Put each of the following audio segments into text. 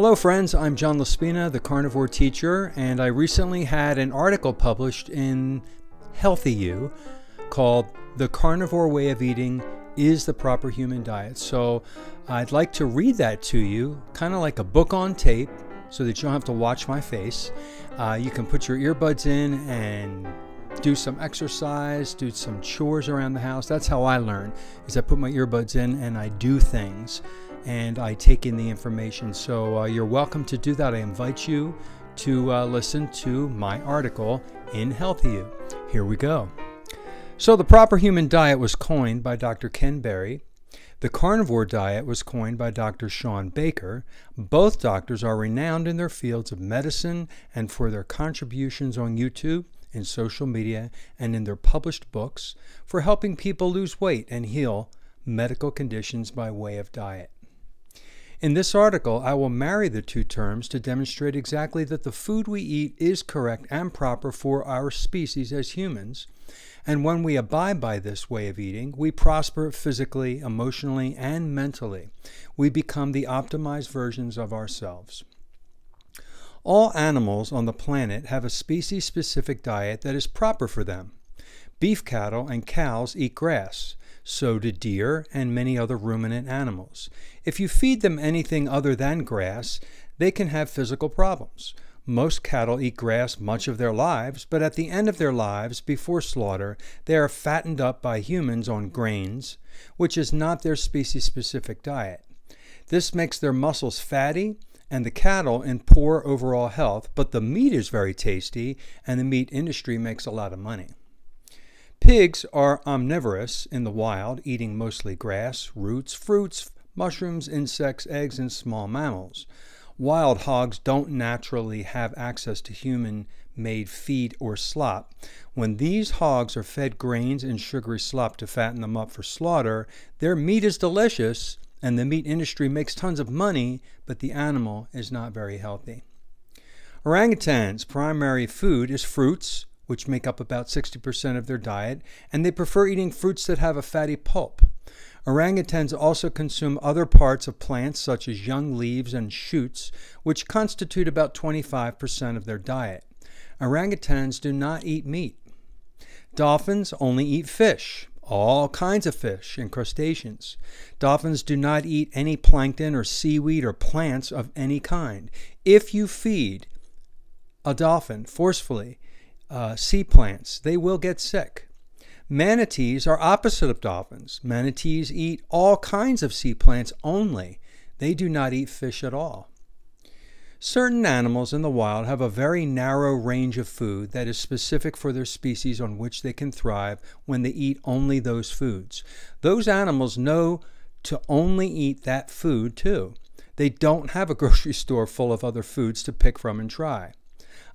Hello friends, I'm John Laspina, the Carnivore Teacher, and I recently had an article published in Healthie Yoo called "The Carnivore Way of Eating is the Proper Human Diet." So I'd like to read that to you, kind of like a book on tape, so that you don't have to watch my face. You can put your earbuds in and do some exercise, do some chores around the house. That's how I learn, is I put my earbuds in and I do things and I take in the information. So you're welcome to do that. I invite you to listen to my article in Healthie Yoo. Here we go. So the proper human diet was coined by Dr. Ken Berry. The carnivore diet was coined by Dr. Sean Baker. Both doctors are renowned in their fields of medicine and for their contributions on YouTube, in social media, and in their published books for helping people lose weight and heal medical conditions by way of diet. In this article, I will marry the two terms to demonstrate exactly that the food we eat is correct and proper for our species as humans, and when we abide by this way of eating, we prosper physically, emotionally, and mentally. We become the optimized versions of ourselves. All animals on the planet have a species-specific diet that is proper for them. Beef cattle and cows eat grass. So do deer and many other ruminant animals. If you feed them anything other than grass, they can have physical problems. Most cattle eat grass much of their lives, but at the end of their lives, before slaughter, they are fattened up by humans on grains, which is not their species-specific diet. This makes their muscles fatty, and the cattle in poor overall health, but the meat is very tasty, and the meat industry makes a lot of money. Pigs are omnivorous in the wild, eating mostly grass, roots, fruits, mushrooms, insects, eggs, and small mammals. Wild hogs don't naturally have access to human-made feed or slop. When these hogs are fed grains and sugary slop to fatten them up for slaughter, their meat is delicious, and the meat industry makes tons of money, but the animal is not very healthy. Orangutans' primary food is fruits, which make up about 60% of their diet, and they prefer eating fruits that have a fatty pulp. Orangutans also consume other parts of plants, such as young leaves and shoots, which constitute about 25% of their diet. Orangutans do not eat meat. Dolphins only eat fish. All kinds of fish and crustaceans. Dolphins do not eat any plankton or seaweed or plants of any kind. If you feed a dolphin forcefully sea plants, they will get sick. Manatees are opposite of dolphins. Manatees eat all kinds of sea plants only. They do not eat fish at all. Certain animals in the wild have a very narrow range of food that is specific for their species on which they can thrive when they eat only those foods. Those animals know to only eat that food too. They don't have a grocery store full of other foods to pick from and try.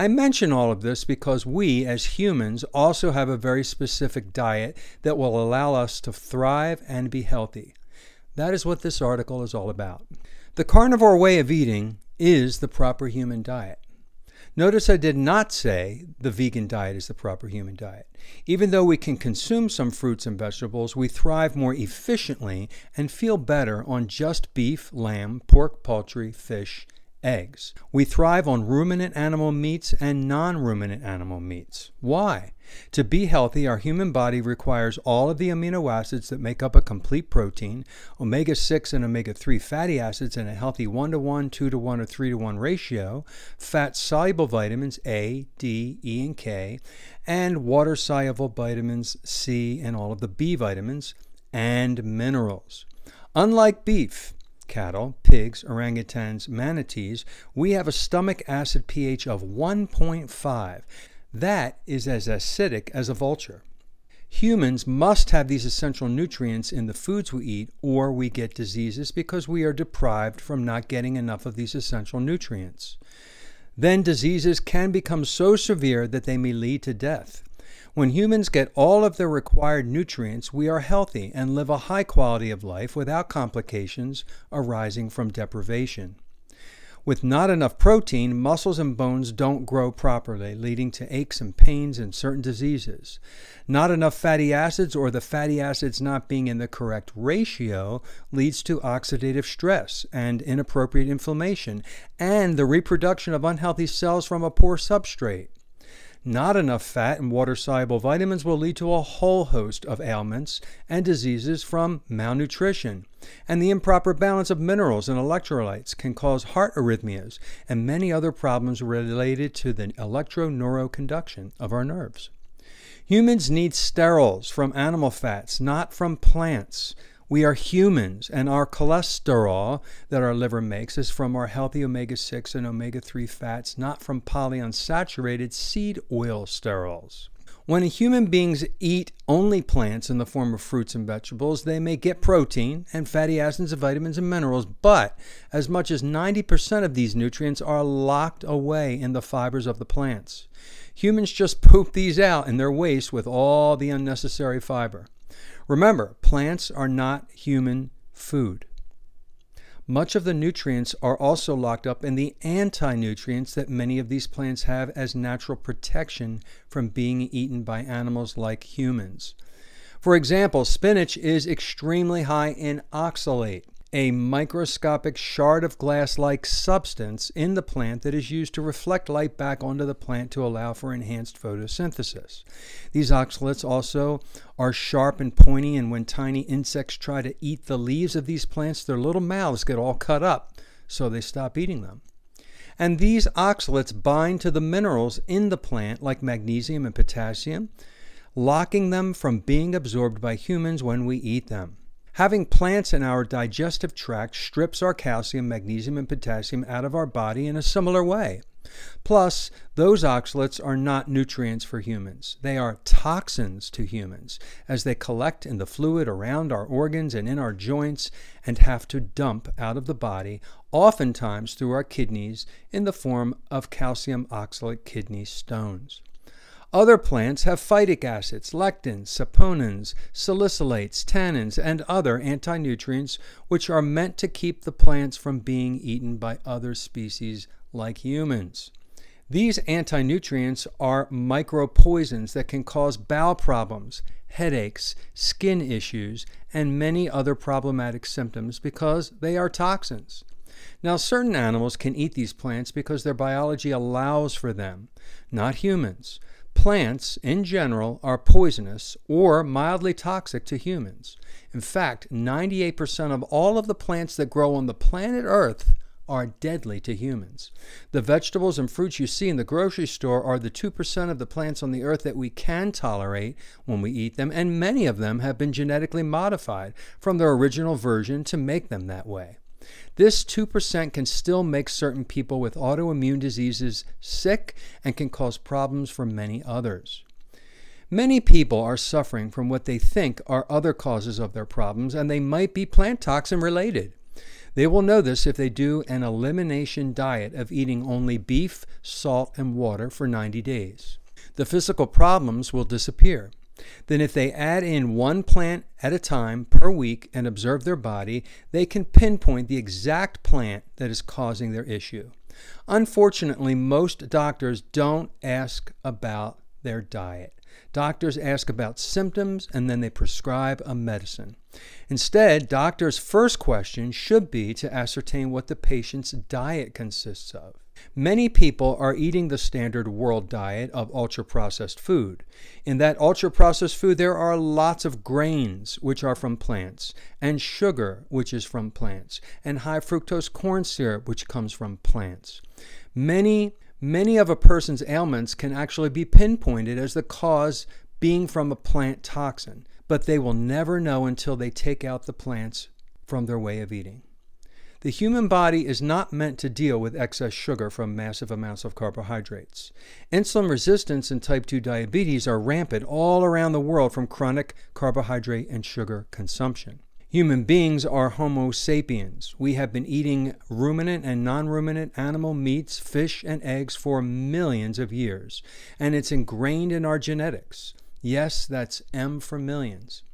I mention all of this because we, as humans, also have a very specific diet that will allow us to thrive and be healthy. That is what this article is all about. The carnivore way of eating is the proper human diet. Notice I did not say the vegan diet is the proper human diet. Even though we can consume some fruits and vegetables, we thrive more efficiently and feel better on just beef, lamb, pork, poultry, fish, eggs. We thrive on ruminant animal meats and non-ruminant animal meats. Why? To be healthy, our human body requires all of the amino acids that make up a complete protein, omega-6 and omega-3 fatty acids in a healthy 1-to-1, 2-to-1, or 3-to-1 ratio, fat-soluble vitamins A, D, E, and K, and water-soluble vitamins C and all of the B vitamins, and minerals. Unlike beef, cattle, pigs, orangutans, manatees, we have a stomach acid pH of 1.5. That is as acidic as a vulture. Humans must have these essential nutrients in the foods we eat, or we get diseases because we are deprived from not getting enough of these essential nutrients. Then diseases can become so severe that they may lead to death. When humans get all of the required nutrients, we are healthy and live a high quality of life without complications arising from deprivation. With not enough protein, muscles and bones don't grow properly, leading to aches and pains and certain diseases. Not enough fatty acids, or the fatty acids not being in the correct ratio, leads to oxidative stress and inappropriate inflammation and the reproduction of unhealthy cells from a poor substrate. Not enough fat and water-soluble vitamins will lead to a whole host of ailments and diseases from malnutrition. And the improper balance of minerals and electrolytes can cause heart arrhythmias and many other problems related to the electroneuroconduction of our nerves. Humans need sterols from animal fats, not from plants. We are humans, and our cholesterol that our liver makes is from our healthy omega-6 and omega-3 fats, not from polyunsaturated seed oil sterols. When human beings eat only plants in the form of fruits and vegetables, they may get protein and fatty acids and vitamins and minerals, but as much as 90% of these nutrients are locked away in the fibers of the plants. Humans just poop these out in their waste with all the unnecessary fiber. Remember, plants are not human food. Much of the nutrients are also locked up in the anti-nutrients that many of these plants have as natural protection from being eaten by animals like humans. For example, spinach is extremely high in oxalate, a microscopic shard of glass-like substance in the plant that is used to reflect light back onto the plant to allow for enhanced photosynthesis. These oxalates also are sharp and pointy, and when tiny insects try to eat the leaves of these plants, their little mouths get all cut up, so they stop eating them. And these oxalates bind to the minerals in the plant, like magnesium and potassium, locking them from being absorbed by humans when we eat them. Having plants in our digestive tract strips our calcium, magnesium, and potassium out of our body in a similar way. Plus, those oxalates are not nutrients for humans. They are toxins to humans, as they collect in the fluid around our organs and in our joints and have to dump out of the body, oftentimes through our kidneys, in the form of calcium oxalate kidney stones. Other plants have phytic acids, lectins, saponins, salicylates, tannins, and other anti-nutrients which are meant to keep the plants from being eaten by other species like humans. These anti-nutrients are micropoisons that can cause bowel problems, headaches, skin issues, and many other problematic symptoms because they are toxins. Now, certain animals can eat these plants because their biology allows for them, not humans. Plants, in general, are poisonous or mildly toxic to humans. In fact, 98% of all of the plants that grow on the planet Earth are deadly to humans. The vegetables and fruits you see in the grocery store are the 2% of the plants on the Earth that we can tolerate when we eat them, and many of them have been genetically modified from their original version to make them that way. This 2% can still make certain people with autoimmune diseases sick and can cause problems for many others. Many people are suffering from what they think are other causes of their problems, and they might be plant toxin related. They will know this if they do an elimination diet of eating only beef, salt, and water for 90 days. The physical problems will disappear. Then if they add in one plant at a time per week and observe their body, they can pinpoint the exact plant that is causing their issue. Unfortunately, most doctors don't ask about their diet. Doctors ask about symptoms and then they prescribe a medicine. Instead, doctors' first question should be to ascertain what the patient's diet consists of. Many people are eating the standard world diet of ultra-processed food. In that ultra-processed food, there are lots of grains, which are from plants, and sugar, which is from plants, and high fructose corn syrup, which comes from plants. Many of a person's ailments can actually be pinpointed as the cause being from a plant toxin, but they will never know until they take out the plants from their way of eating. The human body is not meant to deal with excess sugar from massive amounts of carbohydrates. Insulin resistance and type 2 diabetes are rampant all around the world from chronic carbohydrate and sugar consumption. Human beings are Homo sapiens. We have been eating ruminant and non-ruminant animal meats, fish, and eggs for millions of years, and it's ingrained in our genetics. Yes, that's M for millions.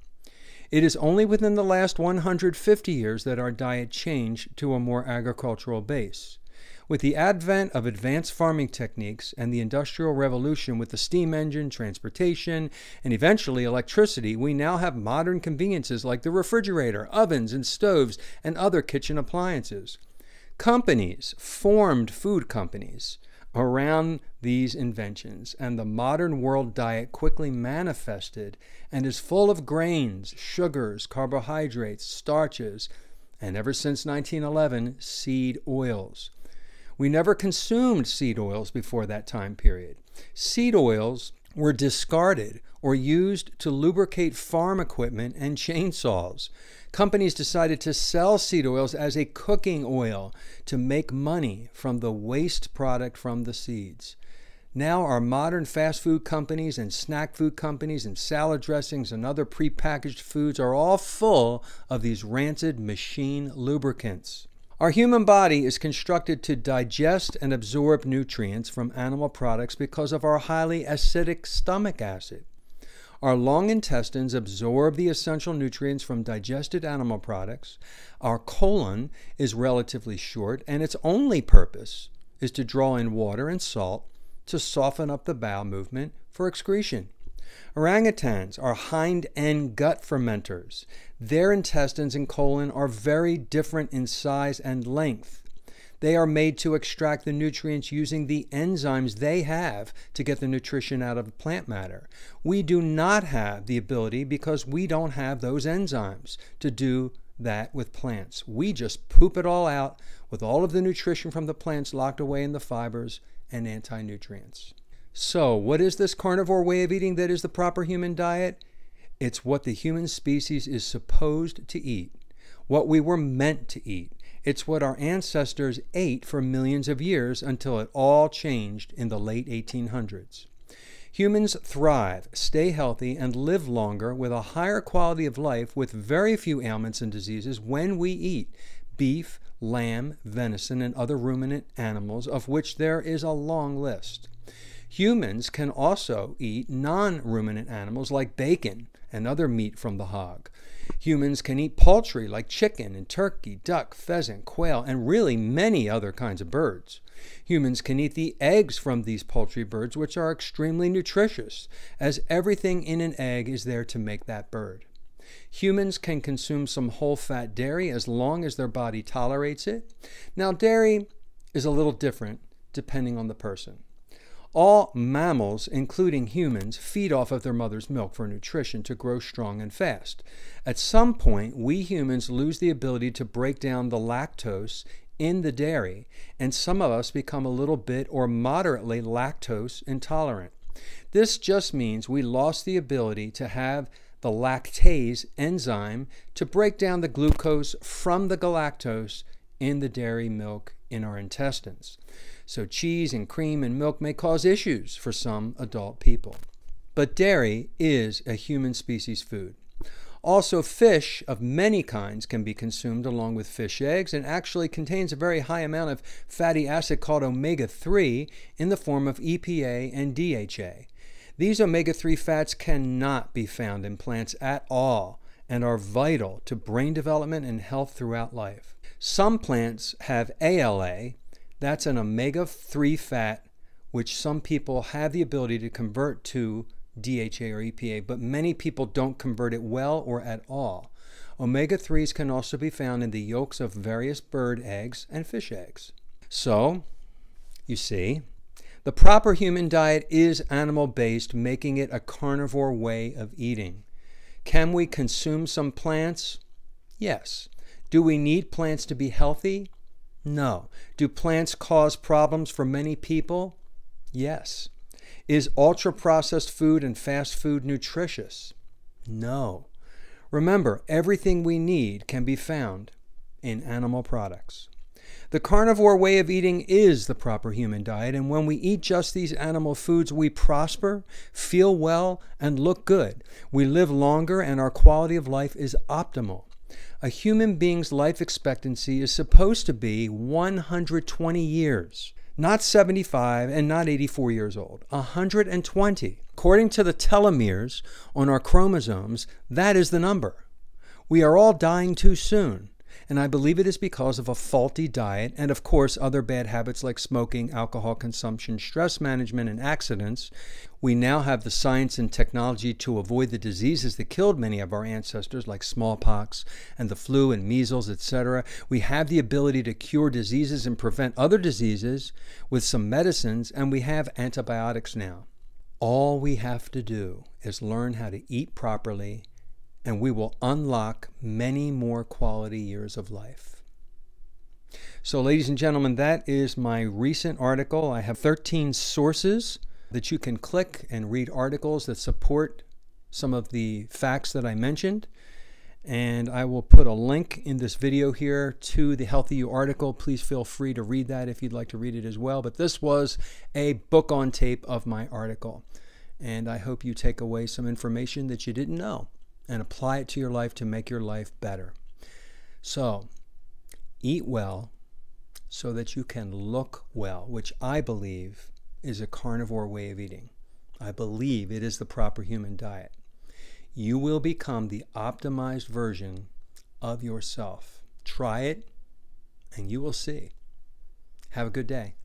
It is only within the last 150 years that our diet changed to a more agricultural base. With the advent of advanced farming techniques and the Industrial Revolution with the steam engine, transportation, and eventually electricity, we now have modern conveniences like the refrigerator, ovens and stoves, and other kitchen appliances. Companies formed food companies around these inventions, and the modern world diet quickly manifested and is full of grains, sugars, carbohydrates, starches, and ever since 1911, seed oils. We never consumed seed oils before that time period. Seed oils were discarded or used to lubricate farm equipment and chainsaws. Companies decided to sell seed oils as a cooking oil to make money from the waste product from the seeds. Now our modern fast food companies and snack food companies and salad dressings and other prepackaged foods are all full of these rancid machine lubricants. Our human body is constructed to digest and absorb nutrients from animal products because of our highly acidic stomach acid. Our long intestines absorb the essential nutrients from digested animal products. Our colon is relatively short, and its only purpose is to draw in water and salt to soften up the bowel movement for excretion. Orangutans are hind end gut fermenters. Their intestines and colon are very different in size and length. They are made to extract the nutrients using the enzymes they have to get the nutrition out of plant matter. We do not have the ability because we don't have those enzymes to do that with plants. We just poop it all out with all of the nutrition from the plants locked away in the fibers and anti-nutrients. So, what is this carnivore way of eating that is the proper human diet? It's what the human species is supposed to eat, what we were meant to eat. It's what our ancestors ate for millions of years until it all changed in the late 1800s. Humans thrive, stay healthy, and live longer with a higher quality of life with very few ailments and diseases when we eat beef, lamb, venison, and other ruminant animals, of which there is a long list. Humans can also eat non-ruminant animals like bacon and other meat from the hog. Humans can eat poultry like chicken and turkey, duck, pheasant, quail, and really many other kinds of birds. Humans can eat the eggs from these poultry birds, which are extremely nutritious, as everything in an egg is there to make that bird. Humans can consume some whole-fat dairy as long as their body tolerates it. Now, dairy is a little different depending on the person. All mammals, including humans, feed off of their mother's milk for nutrition to grow strong and fast. At some point, we humans lose the ability to break down the lactose in the dairy, and some of us become a little bit or moderately lactose intolerant. This just means we lost the ability to have the lactase enzyme to break down the glucose from the galactose in the dairy milk in our intestines. So cheese and cream and milk may cause issues for some adult people. But dairy is a human species food. Also, fish of many kinds can be consumed along with fish eggs, and actually contains a very high amount of fatty acid called omega-3 in the form of EPA and DHA. These omega-3 fats cannot be found in plants at all and are vital to brain development and health throughout life. Some plants have ALA, that's an omega-3 fat, which some people have the ability to convert to DHA or EPA, but many people don't convert it well or at all. Omega-3s can also be found in the yolks of various bird eggs and fish eggs. So, you see, the proper human diet is animal-based, making it a carnivore way of eating. Can we consume some plants? Yes. Do we need plants to be healthy? No. Do plants cause problems for many people? Yes. Is ultra-processed food and fast food nutritious? No. Remember, everything we need can be found in animal products. The carnivore way of eating is the proper human diet, and when we eat just these animal foods, we prosper, feel well, and look good. We live longer, and our quality of life is optimal. A human being's life expectancy is supposed to be 120 years, not 75 and not 84 years old, 120. According to the telomeres on our chromosomes, that is the number. We are all dying too soon. and I believe it is because of a faulty diet and, of course, other bad habits like smoking, alcohol consumption, stress management, and accidents. We now have the science and technology to avoid the diseases that killed many of our ancestors, like smallpox and the flu and measles, etc. We have the ability to cure diseases and prevent other diseases with some medicines, and we have antibiotics now. All we have to do is learn how to eat properly, and we will unlock many more quality years of life. So, ladies and gentlemen, that is my recent article. I have 13 sources that you can click and read articles that support some of the facts that I mentioned. And I will put a link in this video here to the Healthie Yoo article. Please feel free to read that if you'd like to read it as well. But this was a book on tape of my article. And I hope you take away some information that you didn't know and apply it to your life to make your life better. So, eat well so that you can look well, which I believe is a carnivore way of eating. I believe it is the proper human diet. You will become the optimized version of yourself. Try it, and you will see. Have a good day.